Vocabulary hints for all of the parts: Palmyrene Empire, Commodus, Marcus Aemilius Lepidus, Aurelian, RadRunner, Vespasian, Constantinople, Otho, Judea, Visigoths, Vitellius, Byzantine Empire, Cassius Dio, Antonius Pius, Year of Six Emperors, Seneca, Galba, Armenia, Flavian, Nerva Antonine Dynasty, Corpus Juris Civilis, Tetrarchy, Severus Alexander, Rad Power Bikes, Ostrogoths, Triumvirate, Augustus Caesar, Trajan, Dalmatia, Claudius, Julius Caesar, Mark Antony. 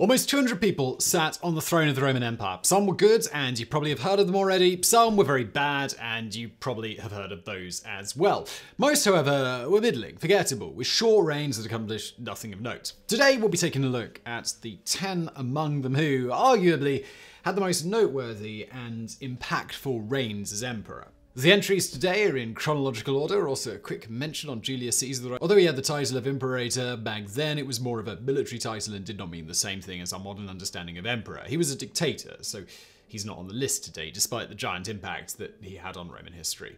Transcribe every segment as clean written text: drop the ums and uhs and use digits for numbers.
Almost 200 people sat on the throne of the Roman Empire. Some were good, and you probably have heard of them already. Some were very bad, and you probably have heard of those as well. Most, however, were middling, forgettable, with short reigns that accomplished nothing of note. Today, we'll be taking a look at the 10 among them who, arguably, had the most noteworthy and impactful reigns as emperor. The entries today are in chronological order, also a quick mention on Julius Caesar. Although he had the title of Imperator back then, it was more of a military title and did not mean the same thing as our modern understanding of emperor. He was a dictator, so he's not on the list today, despite the giant impact that he had on Roman history.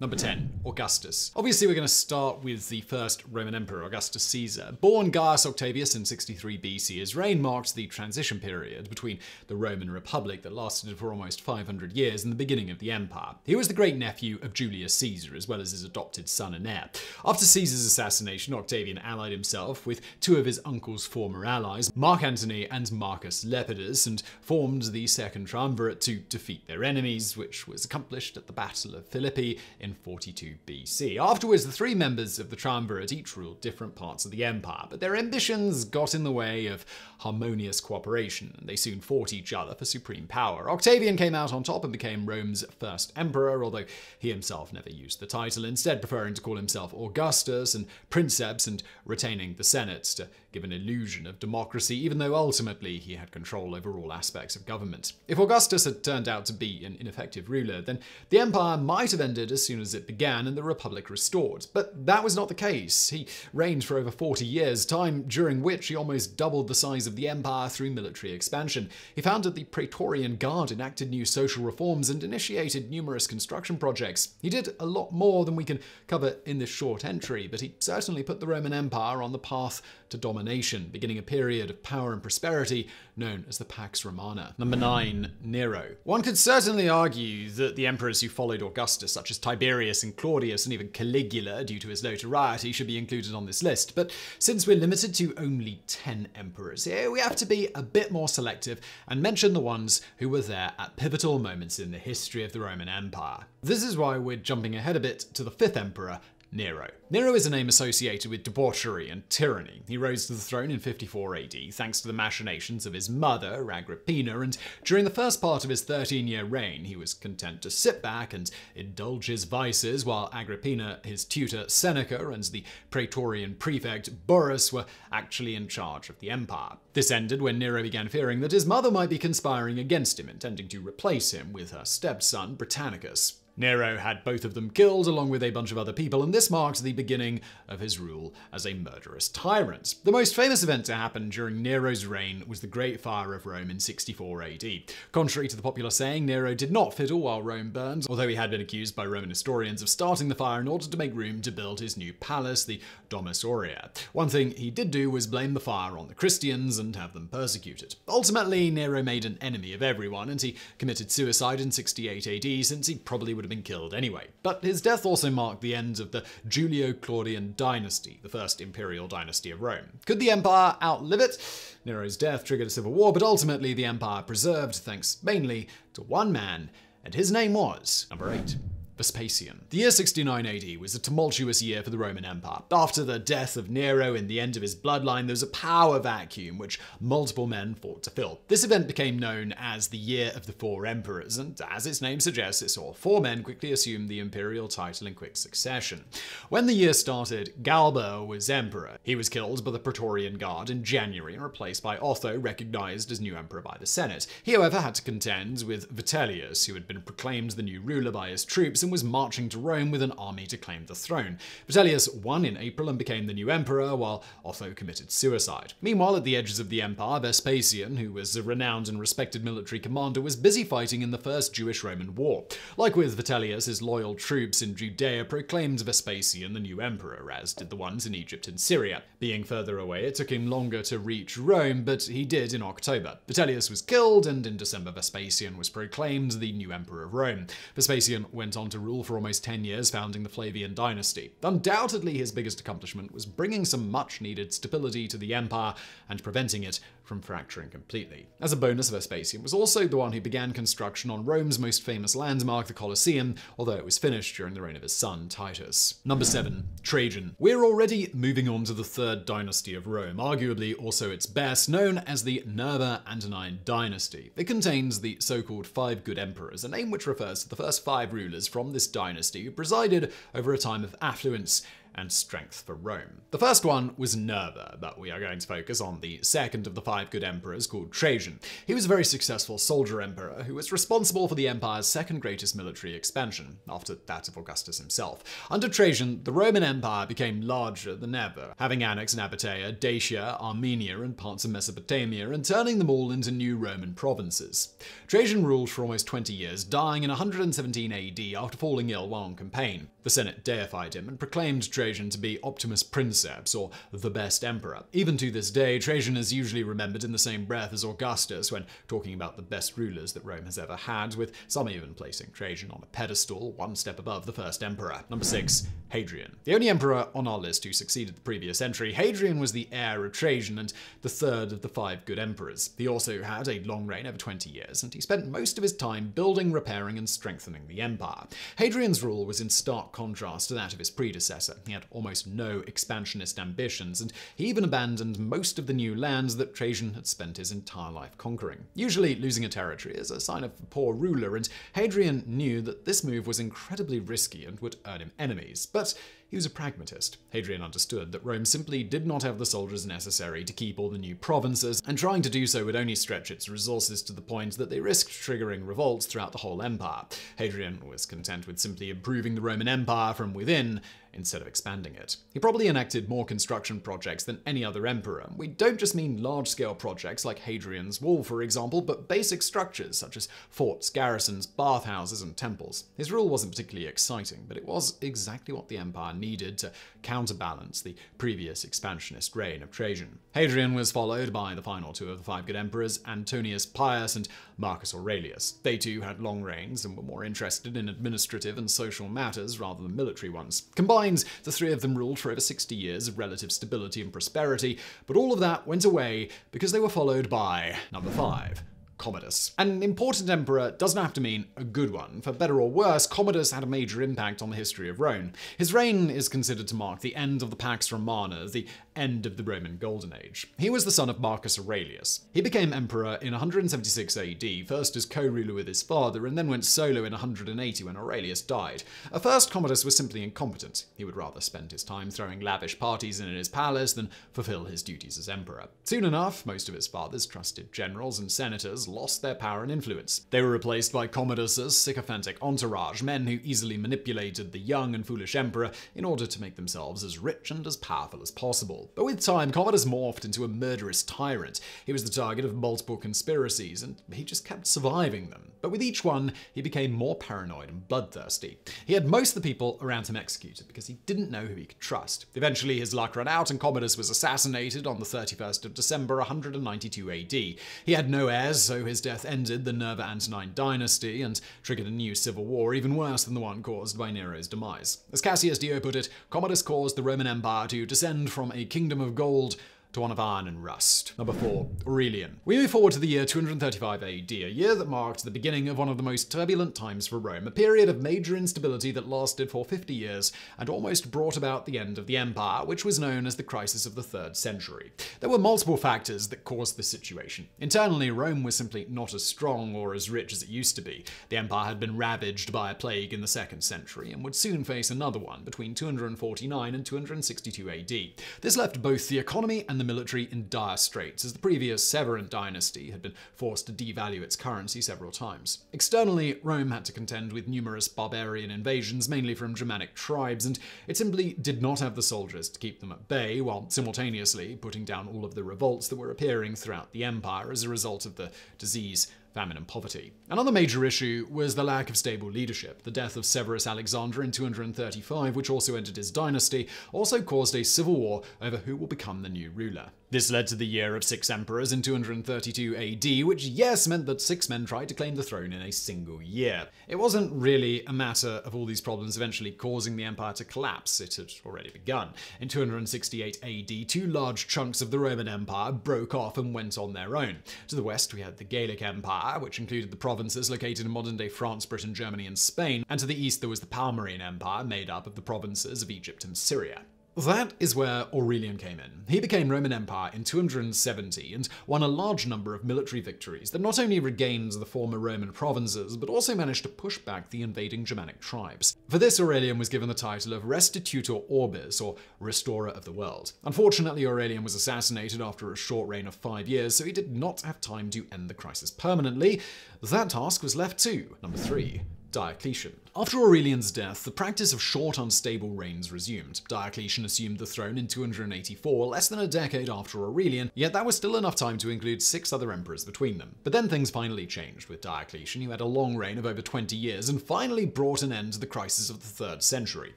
Number 10, Augustus. Obviously, we're going to start with the first Roman emperor, Augustus Caesar. Born Gaius Octavius in 63 BC, his reign marked the transition period between the Roman Republic that lasted for almost 500 years and the beginning of the empire. He was the great-nephew of Julius Caesar, as well as his adopted son and heir. After Caesar's assassination, Octavian allied himself with two of his uncle's former allies, Mark Antony and Marcus Lepidus, and formed the Second Triumvirate to defeat their enemies, which was accomplished at the Battle of Philippi in 42 BC. Afterwards, the three members of the triumvirate each ruled different parts of the empire, but their ambitions got in the way of harmonious cooperation, and they soon fought each other for supreme power. Octavian came out on top and became Rome's first emperor, although he himself never used the title, instead preferring to call himself Augustus and Princeps and retaining the Senate to give an illusion of democracy, even though ultimately he had control over all aspects of government. If Augustus had turned out to be an ineffective ruler, then the empire might have ended as soon as it began and the Republic restored. But that was not the case. He reigned for over 40 years, time during which he almost doubled the size of the empire through military expansion. He founded the Praetorian Guard, enacted new social reforms, and initiated numerous construction projects. He did a lot more than we can cover in this short entry, but he certainly put the Roman Empire on the path to domination, beginning a period of power and prosperity known as the Pax Romana. Number 9, Nero. One could certainly argue that the emperors who followed Augustus, such as Tiberius and Claudius and even Caligula, due to his notoriety, should be included on this list. But since we're limited to only 10 emperors here, we have to be a bit more selective and mention the ones who were there at pivotal moments in the history of the Roman Empire. This is why we're jumping ahead a bit to the 5th emperor, Nero. Nero is a name associated with debauchery and tyranny. He rose to the throne in 54 AD, thanks to the machinations of his mother, Agrippina, and during the first part of his 13-year reign, he was content to sit back and indulge his vices, while Agrippina, his tutor Seneca, and the Praetorian prefect Burrus were actually in charge of the empire. This ended when Nero began fearing that his mother might be conspiring against him, intending to replace him with her stepson, Britannicus. Nero had both of them killed, along with a bunch of other people, and this marked the beginning of his rule as a murderous tyrant. The most famous event to happen during Nero's reign was the Great Fire of Rome in 64 AD. Contrary to the popular saying, Nero did not fiddle while Rome burned, although he had been accused by Roman historians of starting the fire in order to make room to build his new palace, the Domus Aurea. One thing he did do was blame the fire on the Christians and have them persecuted. Ultimately, Nero made an enemy of everyone, and he committed suicide in 68 AD, since he probably would have been killed anyway. But his death also marked the end of the Julio-Claudian dynasty, the first imperial dynasty of Rome. Could the empire outlive it? Nero's death triggered a civil war, but ultimately the empire preserved, thanks mainly to one man, and his name was number 8. Vespasian. The year 69 AD was a tumultuous year for the Roman Empire. After the death of Nero and the end of his bloodline, there was a power vacuum which multiple men fought to fill. This event became known as the Year of the Four Emperors, and as its name suggests, it saw four men quickly assume the imperial title in quick succession. When the year started, Galba was emperor. He was killed by the Praetorian Guard in January and replaced by Otho, recognized as new emperor by the Senate. He, however, had to contend with Vitellius, who had been proclaimed the new ruler by his troops, and was marching to Rome with an army to claim the throne. Vitellius won in April and became the new emperor, while Otho committed suicide. Meanwhile, at the edges of the empire, Vespasian, who was a renowned and respected military commander, was busy fighting in the First Jewish-Roman War. Like with Vitellius, his loyal troops in Judea proclaimed Vespasian the new emperor, as did the ones in Egypt and Syria. Being further away, it took him longer to reach Rome, but he did in October. Vitellius was killed, and in December, Vespasian was proclaimed the new emperor of Rome. Vespasian went on to rule for almost 10 years, founding the Flavian dynasty. Undoubtedly, his biggest accomplishment was bringing some much-needed stability to the empire and preventing it from fracturing completely. As a bonus, Vespasian was also the one who began construction on Rome's most famous landmark, the Colosseum, although it was finished during the reign of his son, Titus. Number 7, Trajan. We're already moving on to the third dynasty of Rome, arguably also its best, known as the Nerva Antonine Dynasty. It contains the so-called 5 Good Emperors, a name which refers to the first 5 rulers from this dynasty who presided over a time of affluence and strength for Rome. The first one was Nerva, but we are going to focus on the second of the 5 good emperors, called Trajan. He was a very successful soldier emperor who was responsible for the empire's second greatest military expansion, after that of Augustus himself. Under Trajan, the Roman Empire became larger than ever, having annexed Nabatea, Dacia, Armenia, and parts of Mesopotamia, and turning them all into new Roman provinces. Trajan ruled for almost 20 years, dying in 117 AD after falling ill while on campaign. The Senate deified him and proclaimed Trajan to be Optimus Princeps, or the best emperor. Even to this day, Trajan is usually remembered in the same breath as Augustus when talking about the best rulers that Rome has ever had, with some even placing Trajan on a pedestal one step above the first emperor. Number 6, Hadrian. The only emperor on our list who succeeded the previous entry, Hadrian was the heir of Trajan and the third of the 5 good emperors. He also had a long reign over 20 years, and he spent most of his time building, repairing, and strengthening the empire. Hadrian's rule was in stark contrast to that of his predecessor. He had almost no expansionist ambitions, and he even abandoned most of the new lands that Trajan had spent his entire life conquering. Usually, losing a territory is a sign of a poor ruler, and Hadrian knew that this move was incredibly risky and would earn him enemies. But he was a pragmatist. Hadrian understood that Rome simply did not have the soldiers necessary to keep all the new provinces, and trying to do so would only stretch its resources to the point that they risked triggering revolts throughout the whole empire. Hadrian was content with simply improving the Roman Empire from within instead of expanding it. He probably enacted more construction projects than any other emperor. We don't just mean large-scale projects like Hadrian's Wall, for example, but basic structures such as forts, garrisons, bathhouses, and temples. His rule wasn't particularly exciting, but it was exactly what the empire needed to counterbalance the previous expansionist reign of Trajan. Hadrian was followed by the final two of the 5 good emperors, Antonius Pius and Marcus Aurelius. They too had long reigns and were more interested in administrative and social matters rather than military ones. Combined, the three of them ruled for over 60 years of relative stability and prosperity, but all of that went away because they were followed by number 5. Commodus. An important emperor doesn't have to mean a good one. For better or worse, Commodus had a major impact on the history of Rome. His reign is considered to mark the end of the Pax Romana, the end of the Roman Golden Age. He was the son of Marcus Aurelius. He became emperor in 176 AD, first as co-ruler with his father, and then went solo in 180 when Aurelius died. At first, Commodus was simply incompetent. He would rather spend his time throwing lavish parties in his palace than fulfill his duties as emperor. Soon enough, most of his father's trusted generals and senators lost their power and influence. They were replaced by Commodus's sycophantic entourage, men who easily manipulated the young and foolish emperor in order to make themselves as rich and as powerful as possible. But with time, Commodus morphed into a murderous tyrant. He was the target of multiple conspiracies, and he just kept surviving them. But with each one, he became more paranoid and bloodthirsty. He had most of the people around him executed because he didn't know who he could trust. Eventually, his luck ran out, and Commodus was assassinated on the 31st of December 192 AD. He had no heirs, so his death ended the Nerva Antonine dynasty and triggered a new civil war, even worse than the one caused by Nero's demise. As Cassius Dio put it, Commodus caused the Roman Empire to descend from a kingdom of gold to one of iron and rust. Number 4, Aurelian. We move forward to the year 235 AD, a year that marked the beginning of one of the most turbulent times for Rome, a period of major instability that lasted for 50 years and almost brought about the end of the empire, which was known as the Crisis of the Third Century. There were multiple factors that caused this situation. Internally, Rome was simply not as strong or as rich as it used to be. The empire had been ravaged by a plague in the 2nd century and would soon face another one between 249 and 262 AD. This left both the economy and the military in dire straits, as the previous Severan dynasty had been forced to devalue its currency several times. Externally, Rome had to contend with numerous barbarian invasions, mainly from Germanic tribes, and it simply did not have the soldiers to keep them at bay, while simultaneously putting down all of the revolts that were appearing throughout the empire as a result of the disease famine and poverty. Another major issue was the lack of stable leadership. The death of Severus Alexander in 235, which also ended his dynasty, also caused a civil war over who will become the new ruler. This led to the Year of Six Emperors in 232 AD, which yes meant that six men tried to claim the throne in a single year. It wasn't really a matter of all these problems eventually causing the empire to collapse, it had already begun. In 268 AD, two large chunks of the Roman Empire broke off and went on their own. To the west we had the Gaelic Empire, which included the provinces located in modern-day France, Britain, Germany, and Spain, and to the east there was the Palmyrene Empire, made up of the provinces of Egypt and Syria. That is where Aurelian came in. He became Roman Empire in 270 and won a large number of military victories that not only regained the former Roman provinces, but also managed to push back the invading Germanic tribes. For this, Aurelian was given the title of Restitutor Orbis, or Restorer of the World. Unfortunately, Aurelian was assassinated after a short reign of 5 years, so he did not have time to end the crisis permanently. That task was left to number 3. Diocletian. After Aurelian's death, the practice of short, unstable reigns resumed. Diocletian assumed the throne in 284, less than a decade after Aurelian, yet that was still enough time to include 6 other emperors between them. But then things finally changed with Diocletian, who had a long reign of over 20 years and finally brought an end to the crisis of the 3rd century.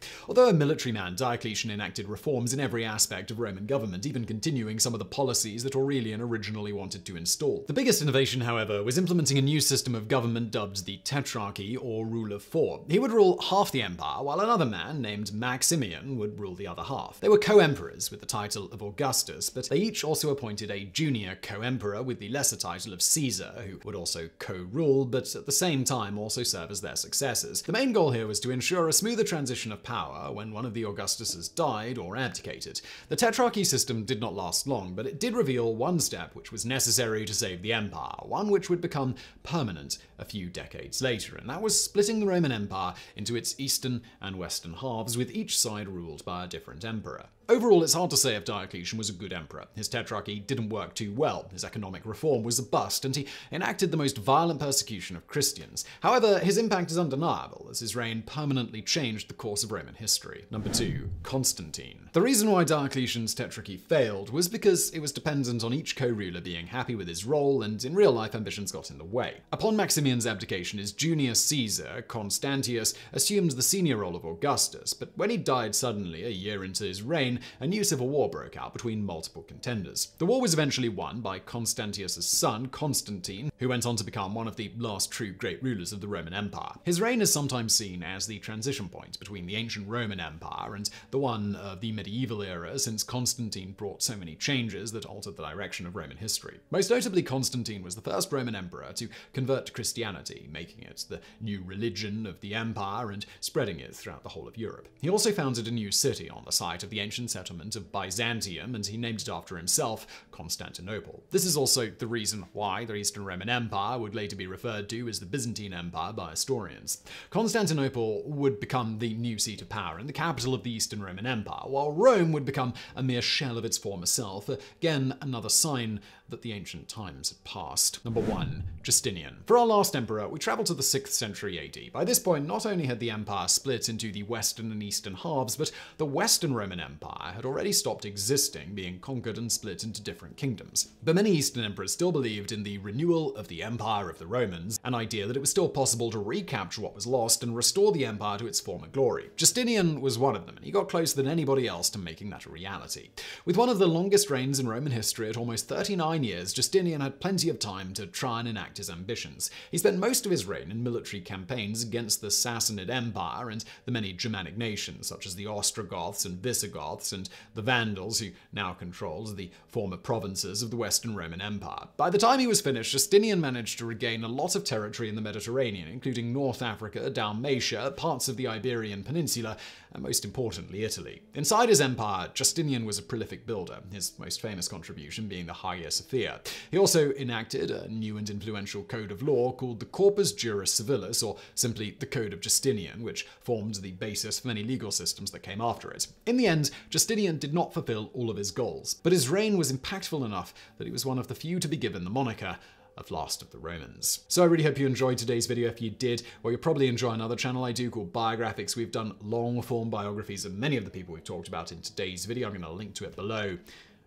Although a military man, Diocletian enacted reforms in every aspect of Roman government, even continuing some of the policies that Aurelian originally wanted to install. The biggest innovation, however, was implementing a new system of government dubbed the Tetrarchy, or Rule of Four. He would rule half the empire, while another man named Maximian would rule the other half. They were co-emperors with the title of Augustus, but they each also appointed a junior co-emperor with the lesser title of Caesar, who would also co-rule, but at the same time also serve as their successors. The main goal here was to ensure a smoother transition of power when one of the Augustuses died or abdicated. The Tetrarchy system did not last long, but it did reveal one step which was necessary to save the empire, one which would become permanent a few decades later, and that was splitting the Roman Empire into its eastern and western halves, with each side ruled by a different emperor. Overall, it's hard to say if Diocletian was a good emperor. His Tetrarchy didn't work too well, his economic reform was a bust, and he enacted the most violent persecution of Christians. However, his impact is undeniable, as his reign permanently changed the course of Roman history. Number 2. Constantine. The reason why Diocletian's Tetrarchy failed was because it was dependent on each co-ruler being happy with his role, and in real life ambitions got in the way. Upon Maximian's abdication, his junior Caesar, Constantius, assumed the senior role of Augustus, but when he died suddenly a year into his reign, a new civil war broke out between multiple contenders. The war was eventually won by Constantius' son, Constantine, who went on to become one of the last true great rulers of the Roman Empire. His reign is sometimes seen as the transition point between the ancient Roman Empire and the one of the medieval era, since Constantine brought so many changes that altered the direction of Roman history. Most notably, Constantine was the first Roman emperor to convert to Christianity, making it the new religion of the empire and spreading it throughout the whole of Europe. He also founded a new city on the site of the ancient settlement of Byzantium, and he named it after himself, Constantinople. This is also the reason why the Eastern Roman Empire would later be referred to as the Byzantine Empire by historians. Constantinople would become the new seat of power and the capital of the Eastern Roman Empire, while Rome would become a mere shell of its former self, again another sign that the ancient times had passed. Number 1. Justinian. For our last emperor, we travel to the 6th century AD. By this point, not only had the empire split into the western and eastern halves, but the Western Roman Empire had already stopped existing, being conquered and split into different kingdoms. But many Eastern emperors still believed in the renewal of the Empire of the Romans, an idea that it was still possible to recapture what was lost and restore the empire to its former glory. Justinian was one of them, and he got closer than anybody else to making that a reality. With one of the longest reigns in Roman history at almost 39 years, Justinian had plenty of time to try and enact his ambitions. He spent most of his reign in military campaigns against the Sassanid Empire and the many Germanic nations, such as the Ostrogoths and Visigoths, and the Vandals, who now controlled the former provinces of the Western Roman Empire. By the time he was finished, Justinian managed to regain a lot of territory in the Mediterranean, including North Africa, Dalmatia, parts of the Iberian Peninsula, and most importantly, Italy. Inside his empire, Justinian was a prolific builder, his most famous contribution being the Hagia Sophia. He also enacted a new and influential code of law called the Corpus Juris Civilis, or simply the Code of Justinian, which formed the basis for many legal systems that came after it. In the end, Justinian did not fulfill all of his goals, but his reign was impactful enough that he was one of the few to be given the moniker of Last of the Romans. So I really hope you enjoyed today's video. If you did, well, you'll probably enjoy another channel I do called Biographics. We've done long-form biographies of many of the people we've talked about in today's video. I'm going to link to it below,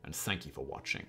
and thank you for watching.